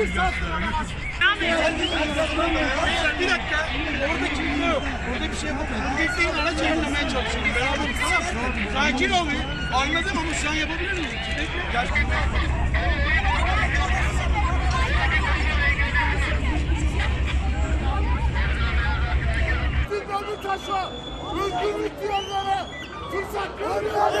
Bir dakika. Orada kimse yok. Orada bir şey yapamıyor. Bekleyin, araç yenilemeye çalışın. Beraber tamam. Sakin ol. Anladın mı? Şu an yapabilir miyiz? Demirtaş'a, özgürlük diyenlere fırsat vermiyoruz.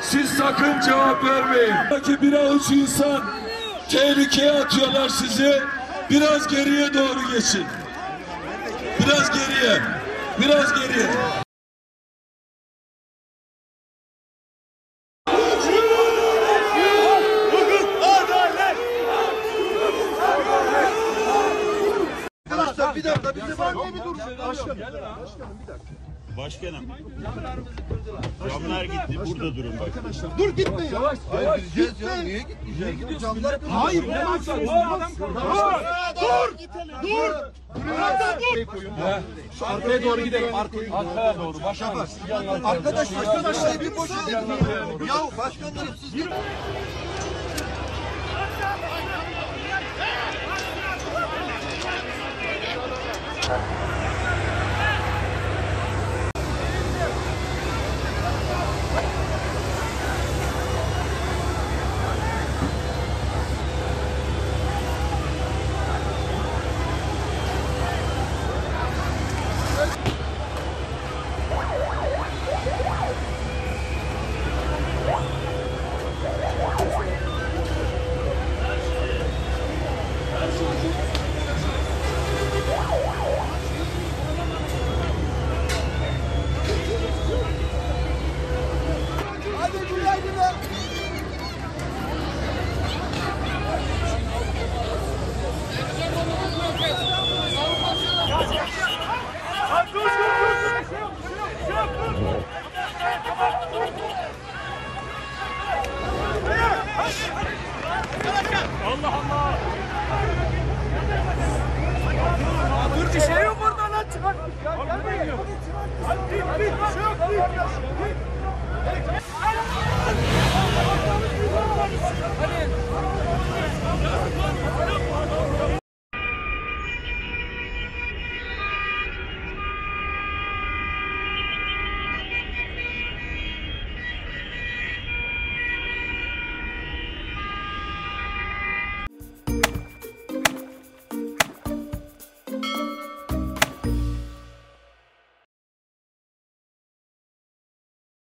Siz sakın cevap vermeyin. Belki bir avuç insan tehlikeye atıyorlar sizi. Biraz geriye doğru geçin. Biraz geriye. Arkadaşlar bir dakika, bizi var mı bir dur. Başkanım bir dakika. Başkanım. Camlar gitti. Başkanım. Burada durun. Arkadaşlar dur gitme ya. Yavaş. Gideceğiz. Niye gitmeyeceğiz? Camlar. Hayır. Dur. Arkaya doğru gidelim. Arkaya doğru. Başkanım. Arkadaşlar bir boş verin. Yahu başkanlarım siz.